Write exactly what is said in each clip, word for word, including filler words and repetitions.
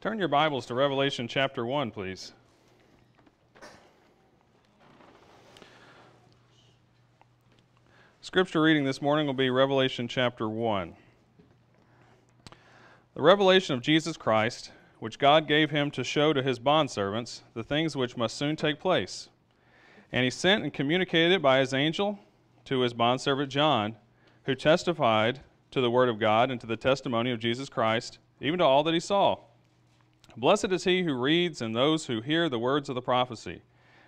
Turn your Bibles to Revelation chapter one, please. Scripture reading this morning will be Revelation chapter one. The revelation of Jesus Christ, which God gave him to show to his bondservants the things which must soon take place. And he sent and communicated it by his angel to his bondservant John, who testified to the word of God and to the testimony of Jesus Christ, even to all that he saw. Blessed is he who reads and those who hear the words of the prophecy,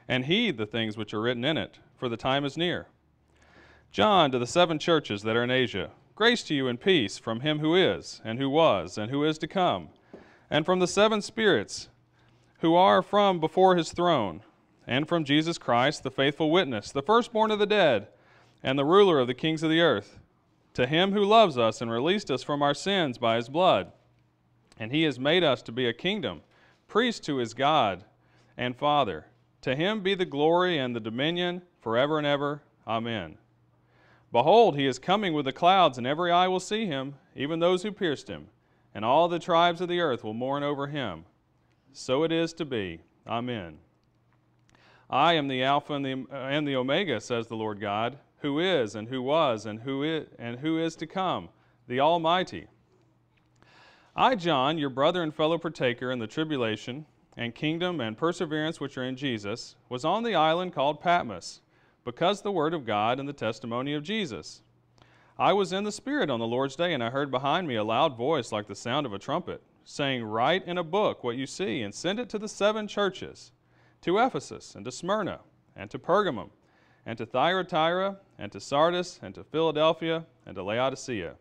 and heed the things which are written in it, for the time is near. John, to the seven churches that are in Asia, grace to you and peace from him who is, and who was, and who is to come, and from the seven spirits who are from before his throne, and from Jesus Christ, the faithful witness, the firstborn of the dead, and the ruler of the kings of the earth, to him who loves us and released us from our sins by his blood. And he has made us to be a kingdom, priest to his God and Father. To him be the glory and the dominion forever and ever. Amen. Behold, he is coming with the clouds, and every eye will see him, even those who pierced him. And all the tribes of the earth will mourn over him. So it is to be. Amen. I am the Alpha and the, uh, and the Omega, says the Lord God, who is, and who was, and who is, and who is to come, the Almighty. I, John, your brother and fellow partaker in the tribulation and kingdom and perseverance which are in Jesus, was on the island called Patmos, because the word of God and the testimony of Jesus. I was in the Spirit on the Lord's day, and I heard behind me a loud voice like the sound of a trumpet, saying, "Write in a book what you see, and send it to the seven churches, to Ephesus, and to Smyrna, and to Pergamum, and to Thyatira, and to Sardis, and to Philadelphia, and to Laodicea."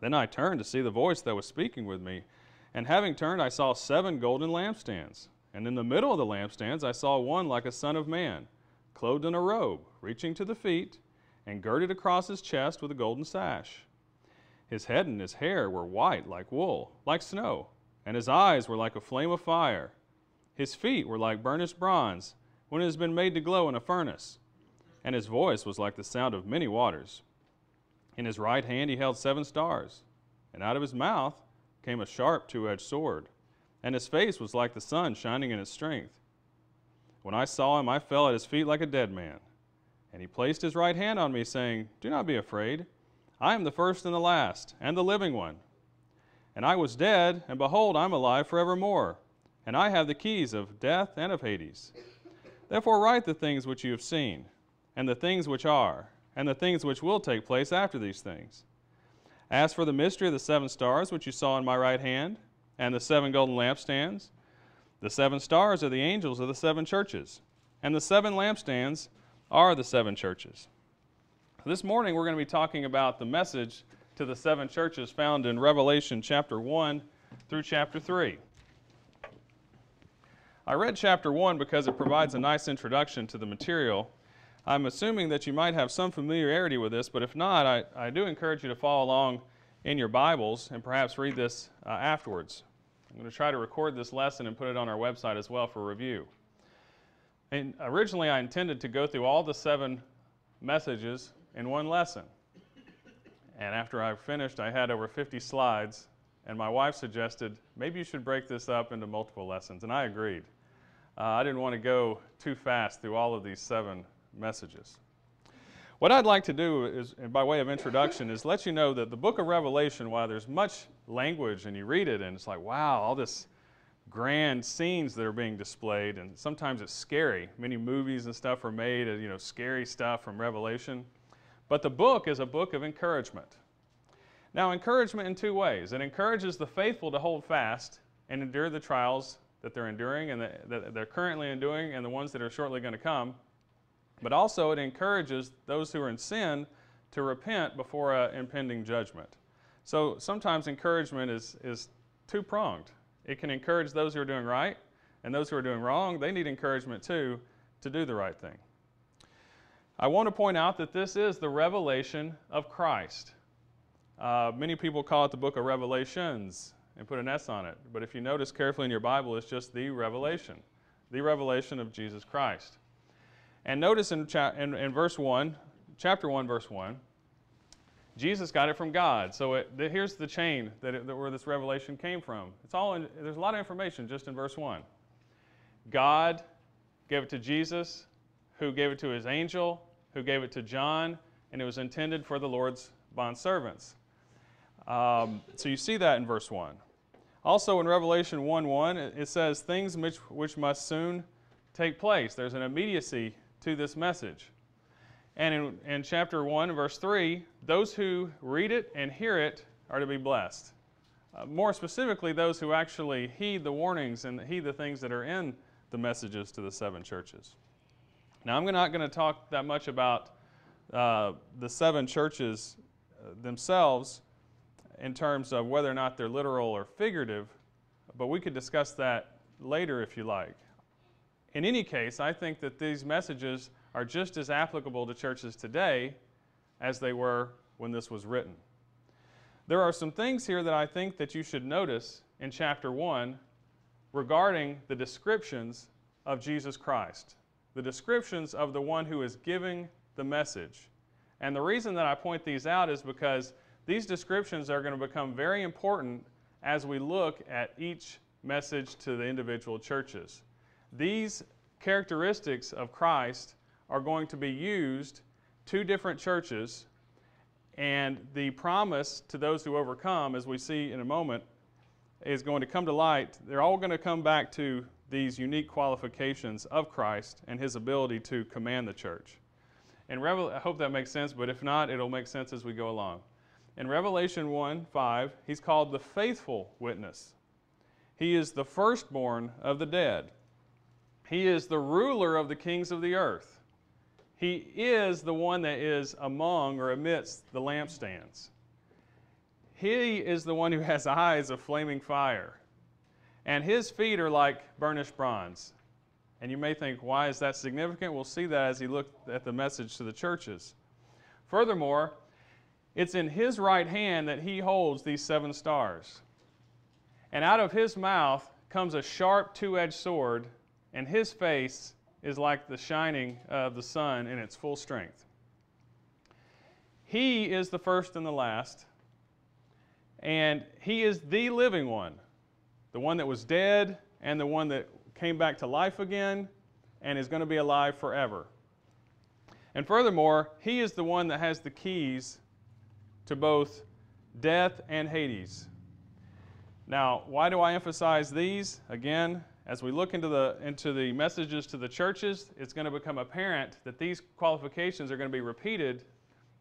Then I turned to see the voice that was speaking with me, and having turned, I saw seven golden lampstands. And in the middle of the lampstands I saw one like a son of man, clothed in a robe, reaching to the feet, and girded across his chest with a golden sash. His head and his hair were white like wool, like snow, and his eyes were like a flame of fire. His feet were like burnished bronze, when it has been made to glow in a furnace, and his voice was like the sound of many waters. In his right hand he held seven stars, and out of his mouth came a sharp two-edged sword, and his face was like the sun shining in its strength. When I saw him, I fell at his feet like a dead man. And he placed his right hand on me, saying, "Do not be afraid. I am the first and the last, and the living one. And I was dead, and behold, I am alive forevermore, and I have the keys of death and of Hades. Therefore write the things which you have seen, and the things which are, and the things which will take place after these things. As for the mystery of the seven stars which you saw in my right hand, and the seven golden lampstands, the seven stars are the angels of the seven churches, and the seven lampstands are the seven churches." This morning we're going to be talking about the message to the seven churches found in Revelation chapter one through chapter three. I read chapter one because it provides a nice introduction to the material. I'm assuming that you might have some familiarity with this, but if not, I, I do encourage you to follow along in your Bibles and perhaps read this uh, afterwards. I'm going to try to record this lesson and put it on our website as well for review. And originally I intended to go through all the seven messages in one lesson. And after I finished, I had over fifty slides, and my wife suggested, maybe you should break this up into multiple lessons, and I agreed. Uh, I didn't want to go too fast through all of these seven messages. What I'd like to do is, and by way of introduction, is let you know that the book of Revelation, while there's much language and you read it and it's like, wow, all this grand scenes that are being displayed, and sometimes it's scary. Many movies and stuff are made, you know, scary stuff from Revelation. But the book is a book of encouragement. Now, encouragement in two ways. It encourages the faithful to hold fast and endure the trials that they're enduring and that they're currently enduring and the ones that are shortly going to come. But also it encourages those who are in sin to repent before an impending judgment. So sometimes encouragement is, is two-pronged. It can encourage those who are doing right, and those who are doing wrong, they need encouragement too to do the right thing. I want to point out that this is the revelation of Christ. Uh, many people call it the book of Revelations and put an S on it. But if you notice carefully in your Bible, it's just the revelation, the revelation of Jesus Christ. And notice in, cha in, in verse one, chapter one, verse one, Jesus got it from God. So it, the, here's the chain that, it, that where this revelation came from. It's all in, there's a lot of information just in verse one. God gave it to Jesus, who gave it to his angel, who gave it to John, and it was intended for the Lord's bondservants. Um, so you see that in verse one. Also in Revelation one one, it says things which, which must soon take place. There's an immediacy to this message. And in, in chapter one, verse three, those who read it and hear it are to be blessed. Uh, more specifically, those who actually heed the warnings and heed the things that are in the messages to the seven churches. Now, I'm not going to talk that much about uh, the seven churches themselves in terms of whether or not they're literal or figurative, but we could discuss that later if you like. In any case, I think that these messages are just as applicable to churches today as they were when this was written. There are some things here that I think that you should notice in chapter one regarding the descriptions of Jesus Christ, the descriptions of the one who is giving the message. And the reason that I point these out is because these descriptions are going to become very important as we look at each message to the individual churches. These characteristics of Christ are going to be used to different churches, and the promise to those who overcome, as we see in a moment, is going to come to light. They're all going to come back to these unique qualifications of Christ and his ability to command the church. And Revel- I hope that makes sense, but if not, it'll make sense as we go along. In Revelation one five, he's called the faithful witness. He is the firstborn of the dead. He is the ruler of the kings of the earth. He is the one that is among or amidst the lampstands. He is the one who has eyes of flaming fire, and his feet are like burnished bronze. And you may think, why is that significant? We'll see that as he looked at the message to the churches. Furthermore, it's in his right hand that he holds these seven stars. And out of his mouth comes a sharp two-edged sword, and his face is like the shining of the sun in its full strength. He is the first and the last, and he is the living one, the one that was dead and the one that came back to life again and is going to be alive forever. And furthermore, he is the one that has the keys to both death and Hades. Now, why do I emphasize these? Again, as we look into the, into the messages to the churches, it's going to become apparent that these qualifications are going to be repeated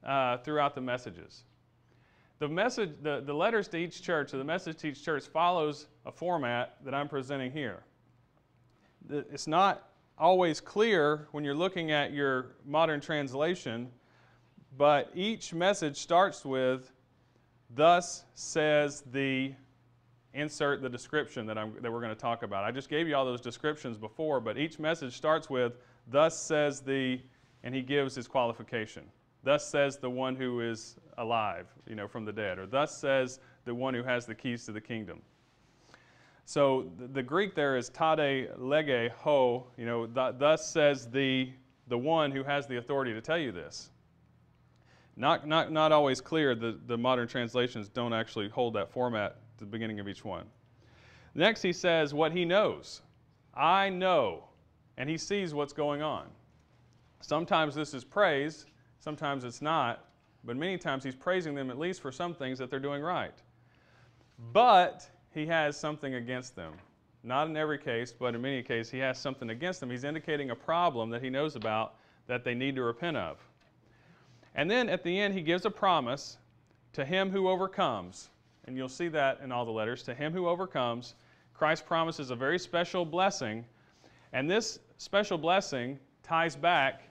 uh, throughout the messages. The, message, the, the letters to each church, or the message to each church, follows a format that I'm presenting here. It's not always clear when you're looking at your modern translation, but each message starts with, thus says the, insert the description that, I'm, that we're going to talk about. I just gave you all those descriptions before, but each message starts with, thus says the, and he gives his qualification. Thus says the one who is alive, you know, from the dead, or thus says the one who has the keys to the kingdom. So the, the Greek there is tade lege ho, you know, th thus says the, the one who has the authority to tell you this. Not, not, not always clear. The, the modern translations don't actually hold that format at the beginning of each one. Next he says what he knows. I know. And he sees what's going on. Sometimes this is praise, sometimes it's not, but many times he's praising them at least for some things that they're doing right. But he has something against them. Not in every case, but in many cases he has something against them. He's indicating a problem that he knows about that they need to repent of. And then at the end, he gives a promise to him who overcomes. And you'll see that in all the letters. To him who overcomes, Christ promises a very special blessing. And this special blessing ties back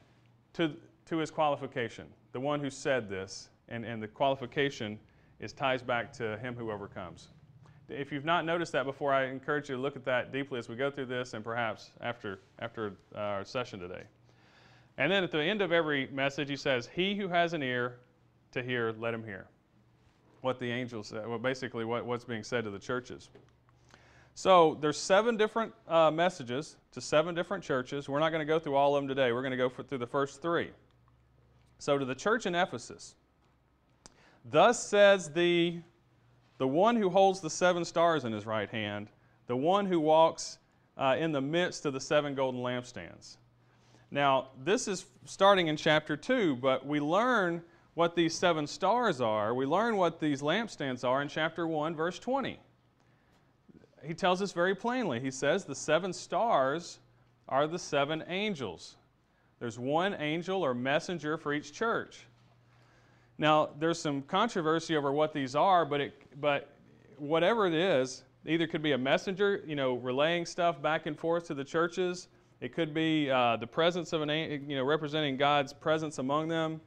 to, to his qualification, the one who said this. And, and the qualification is ties back to him who overcomes. If you've not noticed that before, I encourage you to look at that deeply as we go through this and perhaps after, after our session today. And then at the end of every message, he says, he who has an ear to hear, let him hear. What the angel said, well, basically what, what's being said to the churches. So there's seven different uh, messages to seven different churches. We're not going to go through all of them today. We're going to go for, through the first three. So to the church in Ephesus, Thus says the, the one who holds the seven stars in his right hand, the one who walks uh, in the midst of the seven golden lampstands. Now, this is starting in chapter two, but we learn what these seven stars are. We learn what these lampstands are in chapter one, verse twenty. He tells us very plainly. He says the seven stars are the seven angels. There's one angel or messenger for each church. Now, there's some controversy over what these are, but, it, but whatever it is, either could be a messenger, you know, relaying stuff back and forth to the churches. It could be uh, the presence of an angel, you know, representing God's presence among them.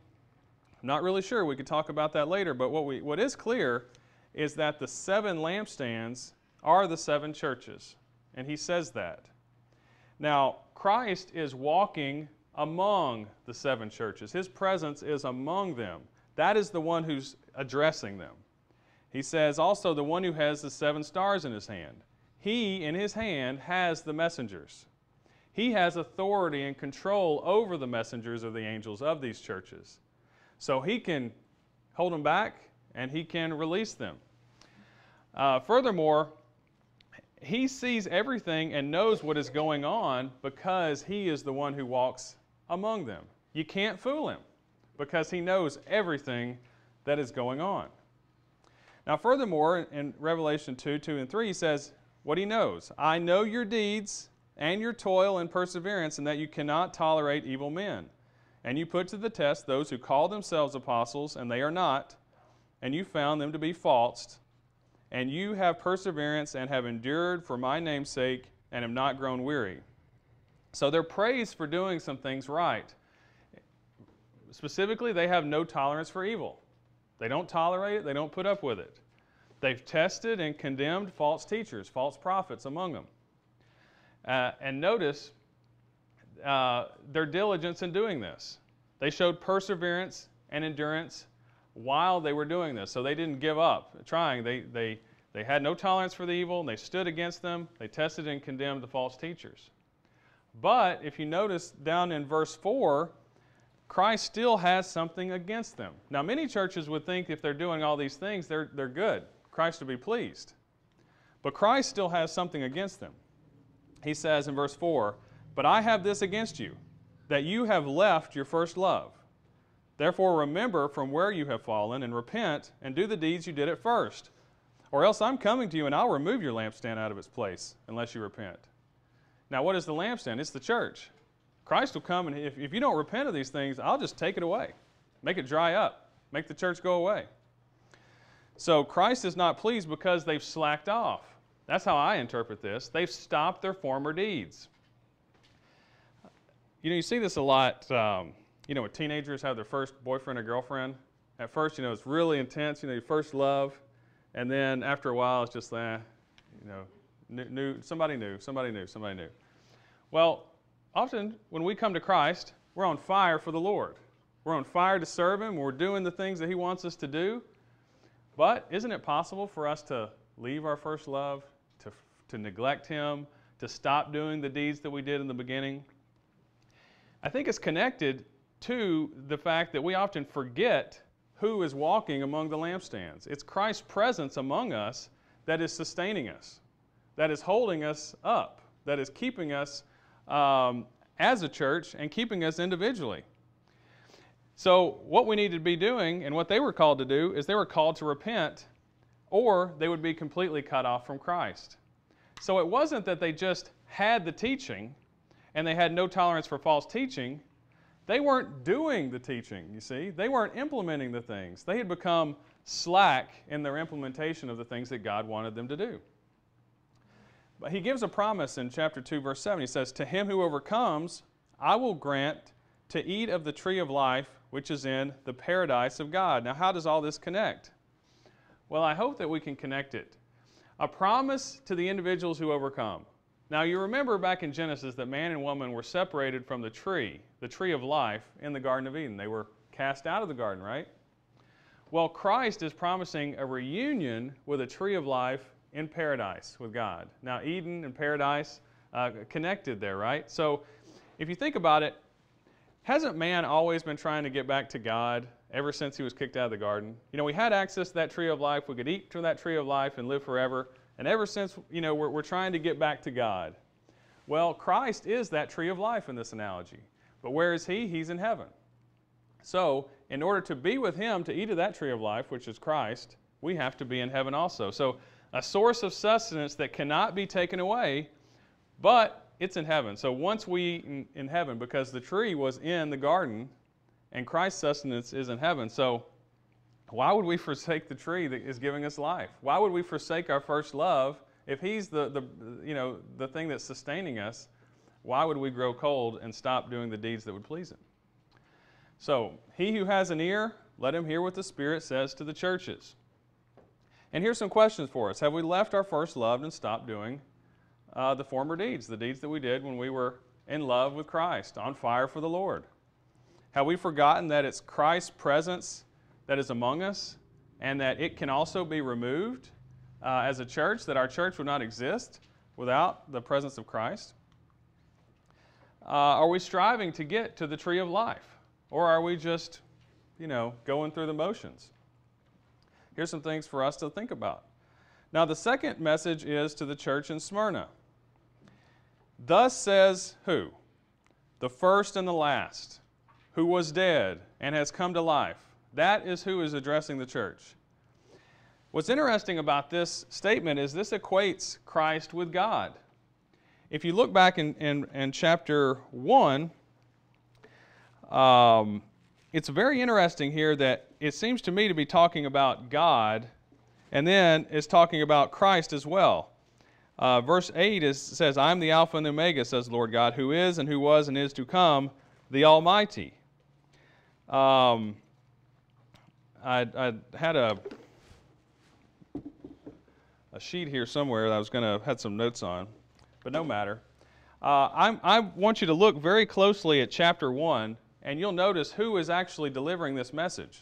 I'm not really sure. We could talk about that later. But what, we, what is clear is that the seven lampstands are the seven churches. And he says that. Now, Christ is walking among the seven churches. His presence is among them. That is the one who's addressing them. He says also the one who has the seven stars in his hand. He, in his hand, has the messengers. He has authority and control over the messengers of the angels of these churches. So he can hold them back and he can release them. Uh, furthermore, he sees everything and knows what is going on because he is the one who walks among them. You can't fool him, because he knows everything that is going on. Now, furthermore, in Revelation two, two and three, he says what he knows. I know your deeds and your toil and perseverance, and that you cannot tolerate evil men. And you put to the test those who call themselves apostles, and they are not, and you found them to be false. And you have perseverance and have endured for my name's sake, and have not grown weary. So they're praised for doing some things right. Specifically, they have no tolerance for evil. They don't tolerate it. They don't put up with it. They've tested and condemned false teachers, false prophets among them. Uh, and notice uh, their diligence in doing this. They showed perseverance and endurance while they were doing this. So they didn't give up trying. They, they, they had no tolerance for the evil, and they stood against them. They tested and condemned the false teachers. But if you notice down in verse four, Christ still has something against them. Now, many churches would think if they're doing all these things, they're, they're good. Christ would be pleased. But Christ still has something against them. He says in verse four, but I have this against you, that you have left your first love. Therefore, remember from where you have fallen, and repent, and do the deeds you did at first. Or else I'm coming to you, and I'll remove your lampstand out of its place, unless you repent. Now, what is the lampstand? It's the church. Christ will come, and if, if you don't repent of these things, I'll just take it away, make it dry up, make the church go away. So Christ is not pleased because they've slacked off. That's how I interpret this. They've stopped their former deeds. You know, you see this a lot, um, you know, when teenagers have their first boyfriend or girlfriend. At first, you know, it's really intense, you know, your first love, and then after a while, it's just, eh, you know, new, new, somebody new, somebody new, somebody new. Well, often, when we come to Christ, we're on fire for the Lord. We're on fire to serve Him. We're doing the things that He wants us to do. But isn't it possible for us to leave our first love, to, to neglect Him, to stop doing the deeds that we did in the beginning? I think it's connected to the fact that we often forget who is walking among the lampstands. It's Christ's presence among us that is sustaining us, that is holding us up, that is keeping us Um, as a church and keeping us individually. So what we need to be doing, and what they were called to do, is they were called to repent, or they would be completely cut off from Christ. So it wasn't that they just had the teaching and they had no tolerance for false teaching. They weren't doing the teaching, you see. They weren't implementing the things. They had become slack in their implementation of the things that God wanted them to do. But he gives a promise in chapter two, verse seven. He says, to him who overcomes, I will grant to eat of the tree of life, which is in the paradise of God. Now, how does all this connect? Well, I hope that we can connect it. A promise to the individuals who overcome. Now, you remember back in Genesis that man and woman were separated from the tree, the tree of life, in the Garden of Eden. They were cast out of the garden, right? Well, Christ is promising a reunion with a tree of life in paradise with God. Now, Eden and paradise uh, connected there, right? So if you think about it, hasn't man always been trying to get back to God? ever since he was kicked out of the garden. You know, we had access to that tree of life. We could eat from that tree of life and live forever. And ever since, you know, we're, we're trying to get back to God. Well, Christ is that tree of life in this analogy. But where is he? He's in heaven. So, in order to be with him, to eat of that tree of life, which is Christ, we have to be in heaven also. So, a source of sustenance that cannot be taken away, but it's in heaven. So, once we eat in, in heaven, because the tree was in the garden, and Christ's sustenance is in heaven. So, why would we forsake the tree that is giving us life? Why would we forsake our first love if he's the, the, you know, the thing that's sustaining us? Why would we grow cold and stop doing the deeds that would please him? So, he who has an ear, let him hear what the Spirit says to the churches. And here's some questions for us. Have we left our first love and stopped doing uh, the former deeds, the deeds that we did when we were in love with Christ, on fire for the Lord? Have we forgotten that it's Christ's presence that is among us and that it can also be removed uh, as a church, that our church would not exist without the presence of Christ? Uh, are we striving to get to the tree of life? Or are we just, you know, going through the motions? Here's some things for us to think about. Now, the second message is to the church in Smyrna. Thus says who? The first and the last, who was dead and has come to life. That is who is addressing the church. What's interesting about this statement is this equates Christ with God. If you look back in, in, in chapter one, Um, it's very interesting here that it seems to me to be talking about God, and then it's talking about Christ as well. Uh, verse eight is, says, "I'm the Alpha and the Omega, says Lord God, who is and who was and is to come, the Almighty." Um, I, I had a a sheet here somewhere that I was going to had some notes on, but no matter. Uh, I'm, I want you to look very closely at chapter one. And you'll notice who is actually delivering this message.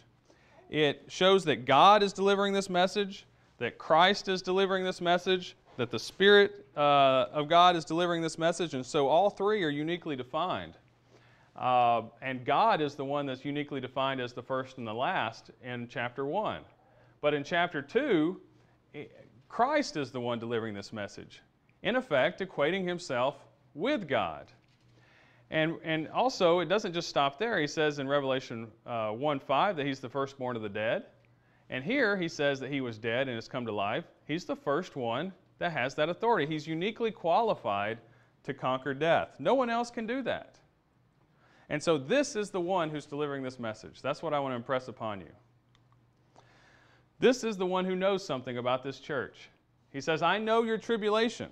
It shows that God is delivering this message, that Christ is delivering this message, that the Spirit uh, of God is delivering this message, and so all three are uniquely defined. Uh, and God is the one that's uniquely defined as the first and the last in chapter one. But in chapter two, Christ is the one delivering this message, in effect equating himself with God. And, and also, it doesn't just stop there. He says in Revelation uh, one five that he's the firstborn of the dead. And here he says that he was dead and has come to life. He's the first one that has that authority. He's uniquely qualified to conquer death. No one else can do that. And so this is the one who's delivering this message. That's what I want to impress upon you. This is the one who knows something about this church. He says, "I know your tribulation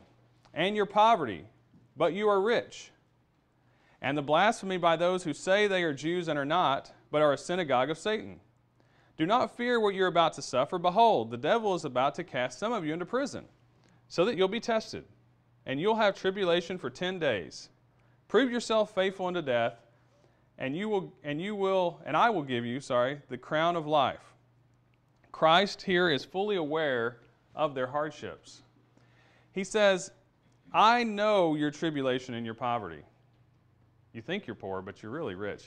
and your poverty, but you are rich. And the blasphemy by those who say they are Jews and are not, but are a synagogue of Satan. Do not fear what you're about to suffer. Behold, the devil is about to cast some of you into prison, so that you'll be tested, and you'll have tribulation for ten days. Prove yourself faithful unto death, and you will, and you will, and I will give you, sorry, the crown of life." Christ here is fully aware of their hardships. He says, "I know your tribulation and your poverty." You think you're poor, but you're really rich.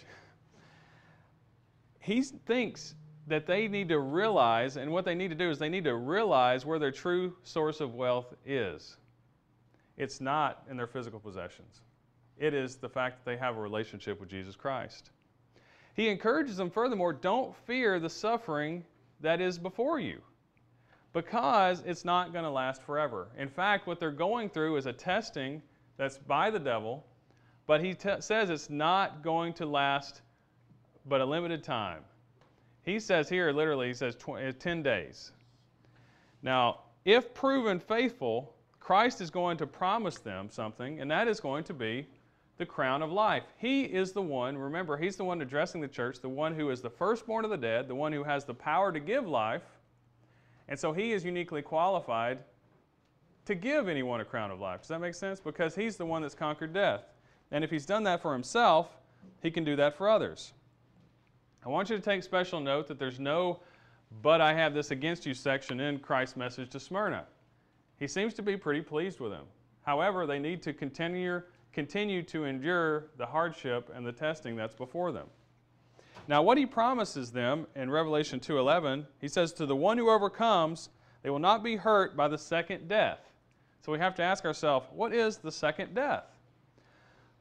He thinks that they need to realize, and what they need to do is they need to realize where their true source of wealth is. It's not in their physical possessions. It is the fact that they have a relationship with Jesus Christ. He encourages them furthermore, don't fear the suffering that is before you, because it's not going to last forever. In fact, what they're going through is a testing that's by the devil, but he t- says it's not going to last but a limited time. He says here, literally, he says tw- ten days. Now, if proven faithful, Christ is going to promise them something, and that is going to be the crown of life. He is the one, remember, he's the one addressing the church, the one who is the firstborn of the dead, the one who has the power to give life, and so he is uniquely qualified to give anyone a crown of life. Does that make sense? Because he's the one that's conquered death. And if he's done that for himself, he can do that for others. I want you to take special note that there's no "but I have this against you" section in Christ's message to Smyrna. He seems to be pretty pleased with them. However, they need to continue, continue to endure the hardship and the testing that's before them. Now what he promises them in Revelation two eleven, he says, to the one who overcomes, they will not be hurt by the second death. So we have to ask ourselves, what is the second death?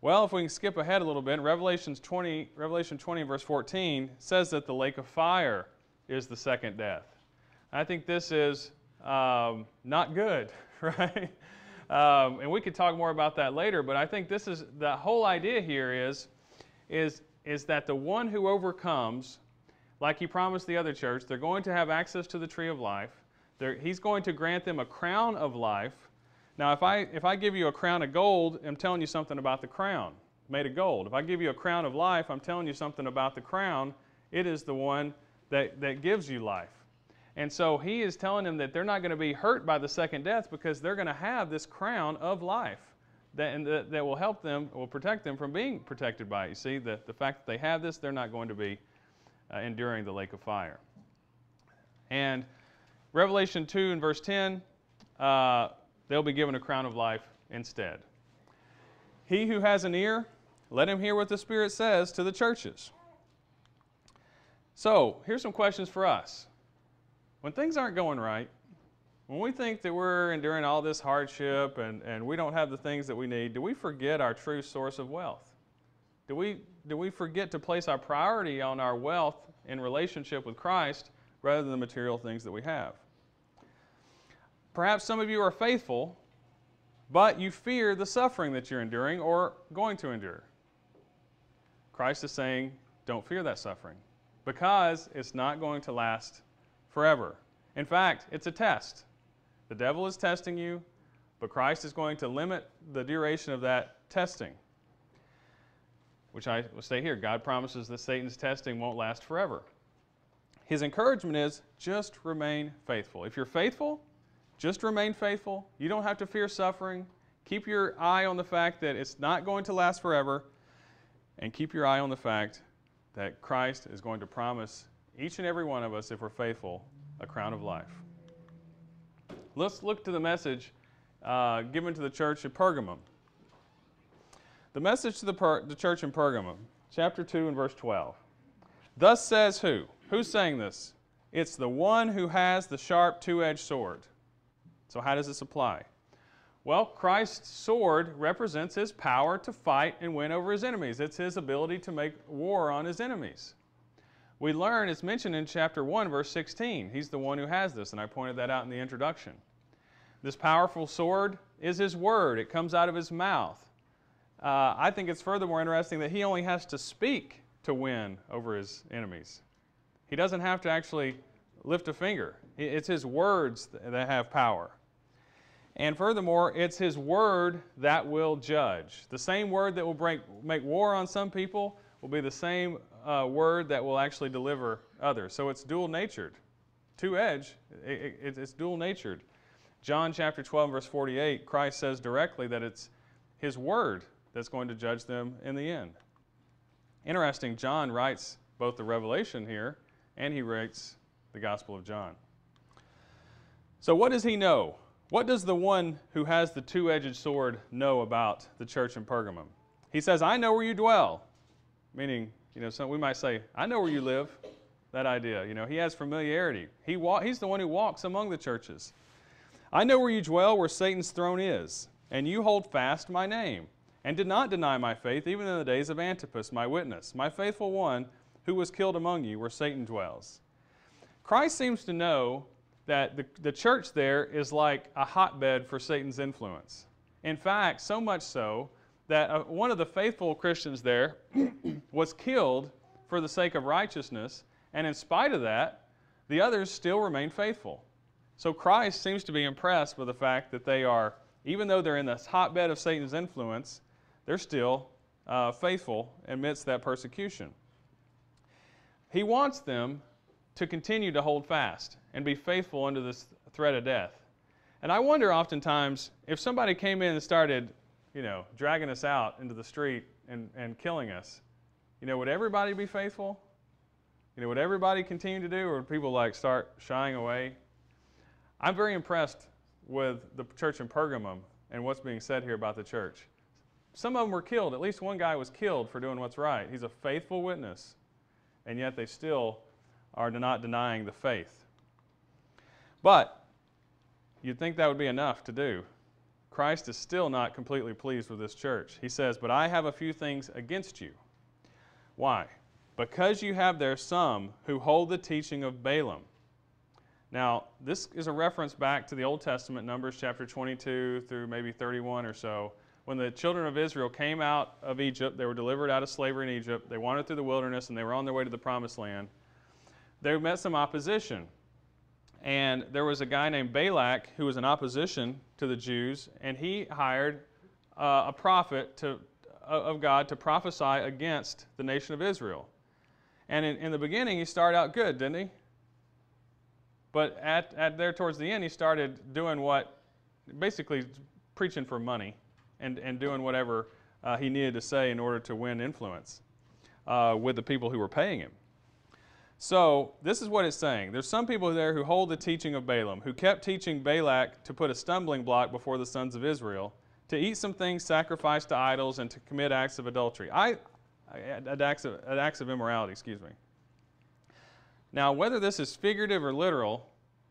Well, if we can skip ahead a little bit, Revelation twenty, Revelation twenty verse fourteen says that the lake of fire is the second death. I think this is um, not good, right? Um, and we could talk more about that later, but I think this is, the whole idea here is, is, is that the one who overcomes, like he promised the other church, they're going to have access to the tree of life. They're, he's going to grant them a crown of life. Now, if I, if I give you a crown of gold, I'm telling you something about the crown, made of gold. If I give you a crown of life, I'm telling you something about the crown. It is the one that, that gives you life. And so he is telling them that they're not going to be hurt by the second death because they're going to have this crown of life that, and that, that will help them, will protect them from being protected by it. You see, the, the fact that they have this, they're not going to be uh, enduring the lake of fire. And Revelation two and verse ten, uh, they'll be given a crown of life instead. He who has an ear, let him hear what the Spirit says to the churches. So, here's some questions for us. When things aren't going right, when we think that we're enduring all this hardship and, and we don't have the things that we need, do we forget our true source of wealth? Do we, do we forget to place our priority on our wealth in relationship with Christ rather than the material things that we have? Perhaps some of you are faithful, but you fear the suffering that you're enduring or going to endure. Christ is saying, don't fear that suffering because it's not going to last forever. In fact, it's a test. The devil is testing you, but Christ is going to limit the duration of that testing, which I will say here, God promises that Satan's testing won't last forever. His encouragement is just remain faithful. If you're faithful, just remain faithful. You don't have to fear suffering. Keep your eye on the fact that it's not going to last forever, and keep your eye on the fact that Christ is going to promise each and every one of us, if we're faithful, a crown of life. Let's look to the message uh, given to the church at Pergamum. The message to the, per the church in Pergamum, chapter two and verse twelve. Thus says who? Who's saying this? It's the one who has the sharp two-edged sword. So how does this apply? Well, Christ's sword represents his power to fight and win over his enemies. It's his ability to make war on his enemies. We learn, it's mentioned in chapter one, verse sixteen. He's the one who has this, and I pointed that out in the introduction. This powerful sword is his word. It comes out of his mouth. Uh, I think it's furthermore interesting that he only has to speak to win over his enemies. He doesn't have to actually lift a finger. It's his words that have power. And furthermore, it's his word that will judge. The same word that will break, make war on some people will be the same uh, word that will actually deliver others. So it's dual-natured. Two-edged, it, it, it's dual-natured. John chapter twelve, verse forty-eight, Christ says directly that it's his word that's going to judge them in the end. Interesting, John writes both the Revelation here, and he writes the Gospel of John. So what does he know? What does the one who has the two-edged sword know about the church in Pergamum? He says, I know where you dwell. Meaning, you know, some, we might say, I know where you live. That idea, you know, he has familiarity. He wa he's the one who walks among the churches. I know where you dwell, where Satan's throne is, and you hold fast my name, and did not deny my faith, even in the days of Antipas, my witness, my faithful one who was killed among you, where Satan dwells. Christ seems to know that the, the church there is like a hotbed for Satan's influence. In fact, so much so that uh, one of the faithful Christians there was killed for the sake of righteousness, and in spite of that, the others still remain faithful. So Christ seems to be impressed with the fact that they are, even though they're in this hotbed of Satan's influence, they're still uh, faithful amidst that persecution. He wants them to continue to hold fast and be faithful under this threat of death. And I wonder oftentimes if somebody came in and started, you know, dragging us out into the street and, and killing us, you know, would everybody be faithful? You know, would everybody continue to do, or would people like start shying away? I'm very impressed with the church in Pergamum and what's being said here about the church. Some of them were killed. At least one guy was killed for doing what's right. He's a faithful witness. and yet they still are not denying the faith. But you'd think that would be enough to do. Christ is still not completely pleased with this church. He says, but I have a few things against you. Why? Because you have there some who hold the teaching of Balaam. Now, this is a reference back to the Old Testament, Numbers chapter twenty-two through maybe thirty-one or so. When the children of Israel came out of Egypt, they were delivered out of slavery in Egypt. They wandered through the wilderness, and they were on their way to the Promised Land. They met some opposition. And there was a guy named Balak who was in opposition to the Jews, and he hired uh, a prophet to, of God to prophesy against the nation of Israel. And in, in the beginning, he started out good, didn't he? But at, at there towards the end, he started doing what, basically preaching for money and, and doing whatever uh, he needed to say in order to win influence uh, with the people who were paying him. So this is what it's saying. There's some people there who hold the teaching of Balaam, who kept teaching Balak to put a stumbling block before the sons of Israel, to eat some things sacrificed to idols, and to commit acts of adultery. I, acts of, acts of immorality, excuse me. Now, whether this is figurative or literal,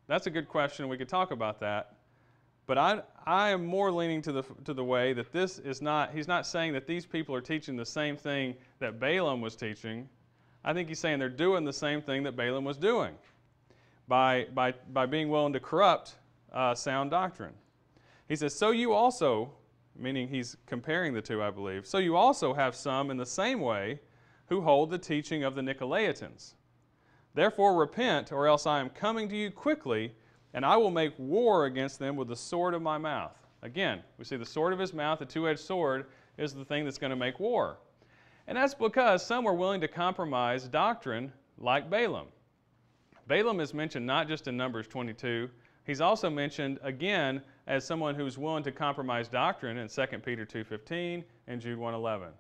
that's a good question. We could talk about that. But I, I am more leaning to the, to the way that this is not, he's not saying that these people are teaching the same thing that Balaam was teaching. I think he's saying they're doing the same thing that Balaam was doing by, by, by being willing to corrupt uh, sound doctrine. He says, so you also, meaning he's comparing the two, I believe, so you also have some in the same way who hold the teaching of the Nicolaitans. Therefore repent, or else I am coming to you quickly, and I will make war against them with the sword of my mouth. Again, we see the sword of his mouth, the two-edged sword, is the thing that's going to make war. And that's because some were willing to compromise doctrine like Balaam. Balaam is mentioned not just in Numbers twenty-two, he's also mentioned again as someone who's willing to compromise doctrine in Second Peter two fifteen and Jude one eleven.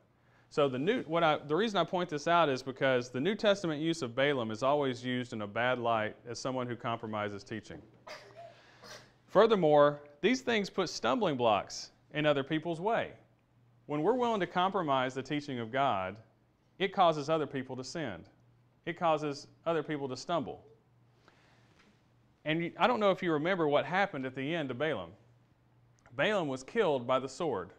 So the, new, what I, the reason I point this out is because the New Testament use of Balaam is always used in a bad light as someone who compromises teaching. Furthermore, these things put stumbling blocks in other people's way. When we're willing to compromise the teaching of God, it causes other people to sin. It causes other people to stumble. And you, I don't know if you remember what happened at the end to Balaam. Balaam was killed by the sword.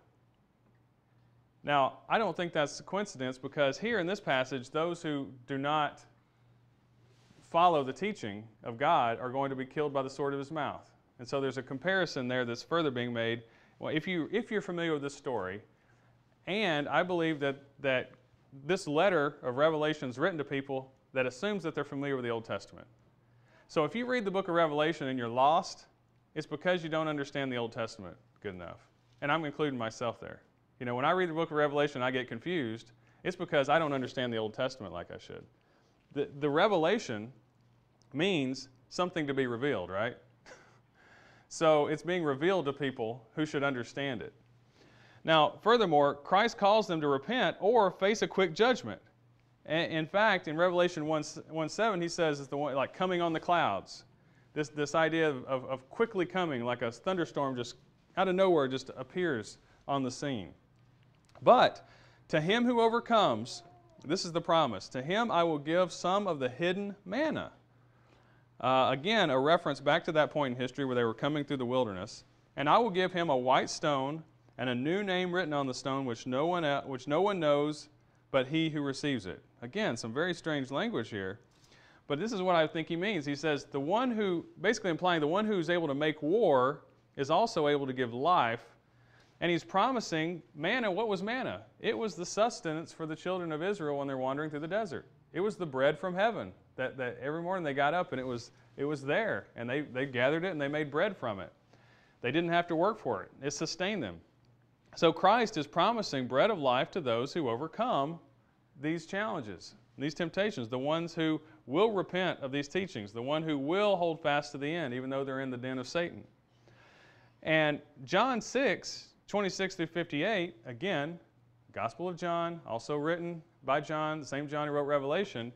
Now, I don't think that's a coincidence, because here in this passage, those who do not follow the teaching of God are going to be killed by the sword of his mouth. And so there's a comparison there that's further being made. Well, if, you, if you're familiar with this story, and I believe that, that this letter of Revelation is written to people that assumes that they're familiar with the Old Testament. So if you read the book of Revelation and you're lost, it's because you don't understand the Old Testament good enough. And I'm including myself there. You know, when I read the book of Revelation and I get confused, it's because I don't understand the Old Testament like I should. The, the revelation means something to be revealed, right? So it's being revealed to people who should understand it. Now, furthermore, Christ calls them to repent or face a quick judgment. And in fact, in Revelation one seven, he says it's the one, like coming on the clouds. This, this idea of, of, of quickly coming, like a thunderstorm just out of nowhere just appears on the scene. But to him who overcomes, this is the promise, to him I will give some of the hidden manna. Uh, again, a reference back to that point in history where they were coming through the wilderness. And I will give him a white stone and a new name written on the stone which no one, which no one knows but he who receives it. Again, some very strange language here. But this is what I think he means. He says, the one who, basically implying the one who is able to make war is also able to give life. And he's promising manna. What was manna? It was the sustenance for the children of Israel when they're wandering through the desert. It was the bread from heaven that, that every morning they got up and it was, it was there. And they, they gathered it and they made bread from it. They didn't have to work for it. It sustained them. So Christ is promising bread of life to those who overcome these challenges, these temptations, the ones who will repent of these teachings, the one who will hold fast to the end, even though they're in the den of Satan. And John six, twenty-six through fifty-eight, again, Gospel of John, also written by John, the same John who wrote Revelation,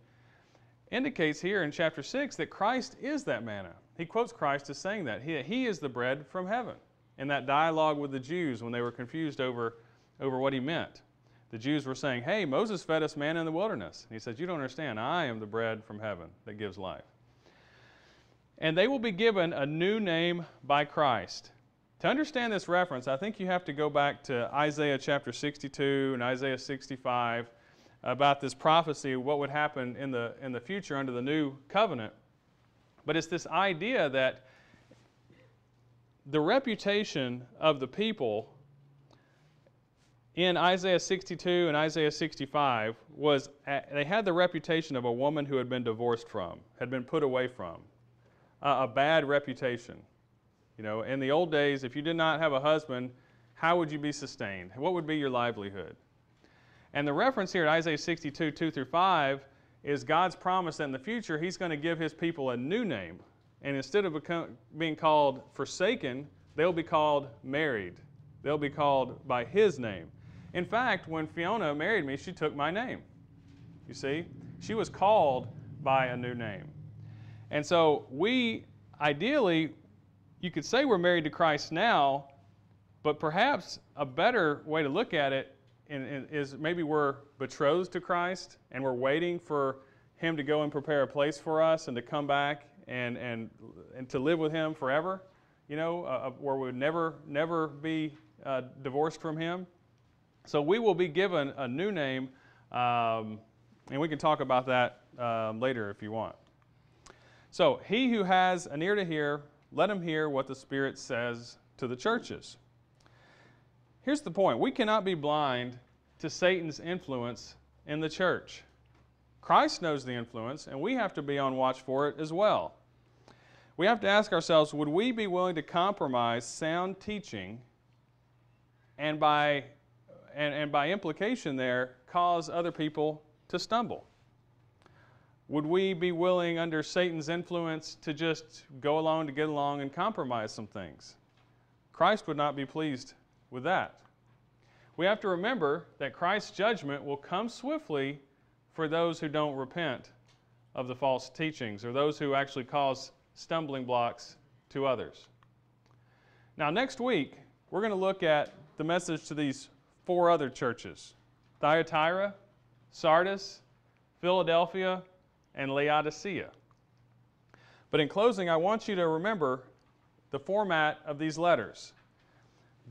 indicates here in chapter six that Christ is that manna. He quotes Christ as saying that. He, he is the bread from heaven in that dialogue with the Jews when they were confused over, over what he meant. the Jews were saying, hey, Moses fed us manna in the wilderness. And he says, you don't understand. I am the bread from heaven that gives life. And they will be given a new name by Christ. To understand this reference, I think you have to go back to Isaiah chapter sixty-two and Isaiah sixty-five about this prophecy, what would happen in the, in the future under the new covenant. But it's this idea that the reputation of the people in Isaiah sixty-two and Isaiah sixty-five was, they had the reputation of a woman who had been divorced from, had been put away from, uh, a bad reputation. You know, in the old days, if you did not have a husband, how would you be sustained? What would be your livelihood? And the reference here at Isaiah sixty-two, two through five is God's promise that in the future He's going to give His people a new name. And instead of become, being called forsaken, they'll be called married. They'll be called by His name. In fact, when Fiona married me, she took my name. You see? She was called by a new name. And so we, ideally, you could say we're married to Christ now, but perhaps a better way to look at it is maybe we're betrothed to Christ and we're waiting for Him to go and prepare a place for us and to come back and, and, and to live with Him forever, you know, uh, where we would never, never be uh, divorced from Him. So we will be given a new name, um, and we can talk about that um, later if you want. So, he who has an ear to hear, let him hear what the Spirit says to the churches. Here's the point. We cannot be blind to Satan's influence in the church. Christ knows the influence, and we have to be on watch for it as well. We have to ask ourselves, would we be willing to compromise sound teaching and by And, and by implication there, cause other people to stumble? Would we be willing under Satan's influence to just go along to get along and compromise some things? Christ would not be pleased with that. We have to remember that Christ's judgment will come swiftly for those who don't repent of the false teachings or those who actually cause stumbling blocks to others. Now next week, we're going to look at the message to these four other churches: Thyatira, Sardis, Philadelphia, and Laodicea. But in closing, I want you to remember the format of these letters.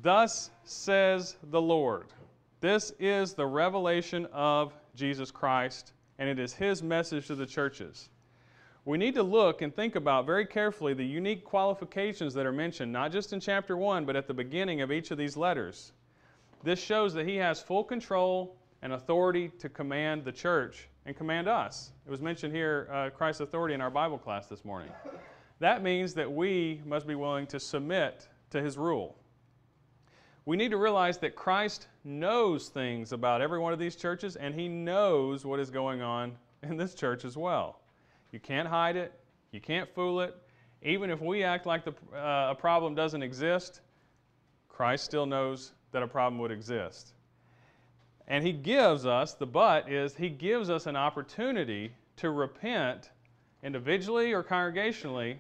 Thus says the Lord. This is the revelation of Jesus Christ, and it is His message to the churches. We need to look and think about very carefully the unique qualifications that are mentioned, not just in chapter one, but at the beginning of each of these letters. This shows that He has full control and authority to command the church and command us. It was mentioned here, uh, Christ's authority in our Bible class this morning. That means that we must be willing to submit to His rule. We need to realize that Christ knows things about every one of these churches, and He knows what is going on in this church as well. You can't hide it. You can't fool it. Even if we act like the, uh, a problem doesn't exist, Christ still knows that a problem would exist. And He gives us, the but is, He gives us an opportunity to repent individually or congregationally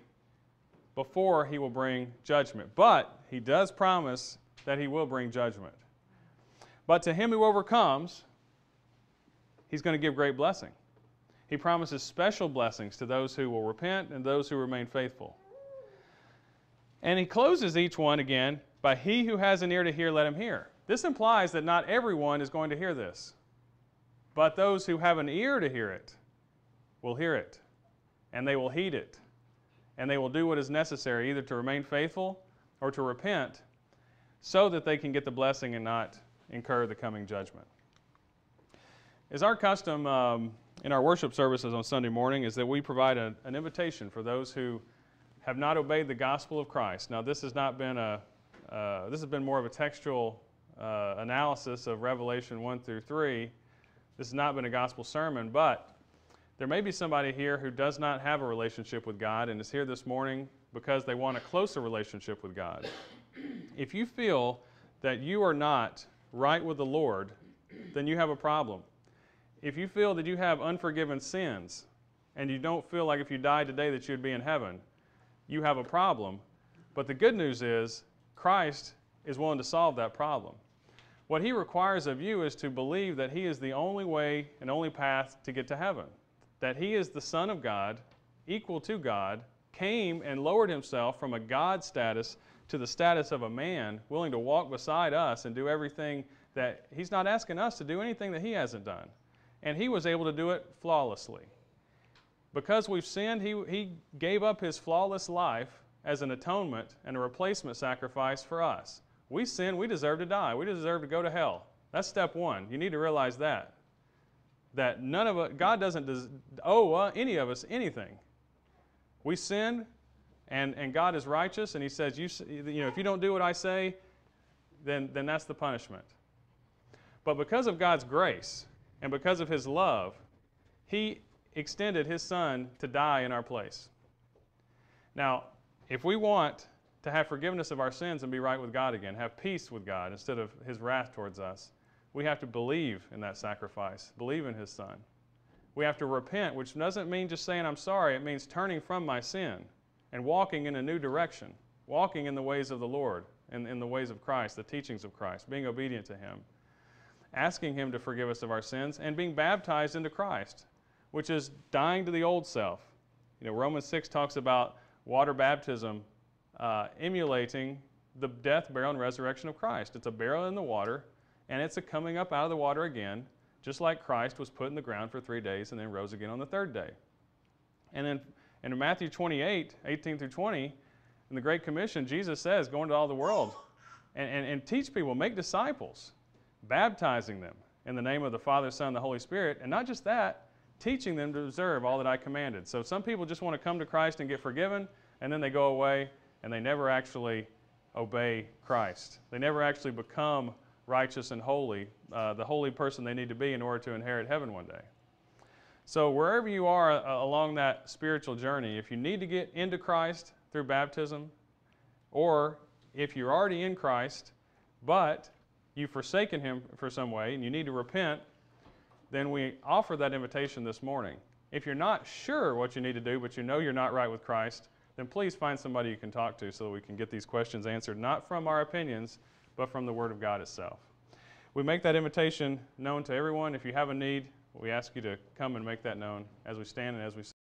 before He will bring judgment. But He does promise that He will bring judgment. But to him who overcomes, He's going to give great blessing. He promises special blessings to those who will repent and those who remain faithful. And He closes each one again, by he who has an ear to hear, let him hear. This implies that not everyone is going to hear this, but those who have an ear to hear it will hear it, and they will heed it, and they will do what is necessary, either to remain faithful or to repent, so that they can get the blessing and not incur the coming judgment. As our custom um, in our worship services on Sunday morning is that we provide a, an invitation for those who have not obeyed the gospel of Christ. Now, this has not been a Uh, this has been more of a textual uh, analysis of Revelation one through three. This has not been a gospel sermon, but there may be somebody here who does not have a relationship with God and is here this morning because they want a closer relationship with God. If you feel that you are not right with the Lord, then you have a problem. If you feel that you have unforgiven sins and you don't feel like if you died today that you'd be in heaven, you have a problem. But the good news is, Christ is willing to solve that problem. What he requires of you is to believe that he is the only way and only path to get to heaven, that he is the Son of God, equal to God, came and lowered himself from a God status to the status of a man, willing to walk beside us and do everything that he's not asking us to do anything that he hasn't done. And he was able to do it flawlessly. Because we've sinned, he, he gave up his flawless life as an atonement and a replacement sacrifice for us. We sin, we deserve to die. We deserve to go to hell. That's step one. You need to realize that. That none of us, God doesn't des- owe uh, any of us anything. We sin, and, and God is righteous, and he says, you, you know, if you don't do what I say, then, then that's the punishment. But because of God's grace and because of his love, he extended his Son to die in our place. Now, if we want to have forgiveness of our sins and be right with God again, have peace with God instead of his wrath towards us, we have to believe in that sacrifice, believe in his Son. We have to repent, which doesn't mean just saying I'm sorry. It means turning from my sin and walking in a new direction, walking in the ways of the Lord and in, in the ways of Christ, the teachings of Christ, being obedient to him, asking him to forgive us of our sins, and being baptized into Christ, which is dying to the old self. You know, Romans six talks about water baptism uh, emulating the death, burial, and resurrection of Christ. It's a burial in the water, and it's a coming up out of the water again, just like Christ was put in the ground for three days and then rose again on the third day. And then in Matthew twenty-eight, eighteen through twenty, in the Great Commission, Jesus says, go into all the world and, and, and teach people, make disciples, baptizing them in the name of the Father, Son, and the Holy Spirit. And not just that, teaching them to observe all that I commanded. So some people just want to come to Christ and get forgiven, and then they go away and they never actually obey Christ. They never actually become righteous and holy, uh, the holy person they need to be in order to inherit heaven one day. So wherever you are uh, along that spiritual journey, if you need to get into Christ through baptism, or if you're already in Christ, but you've forsaken him for some way and you need to repent, then we offer that invitation this morning. If you're not sure what you need to do, but you know you're not right with Christ, then please find somebody you can talk to so that we can get these questions answered, not from our opinions, but from the Word of God itself. We make that invitation known to everyone. If you have a need, we ask you to come and make that known as we stand and as we sing.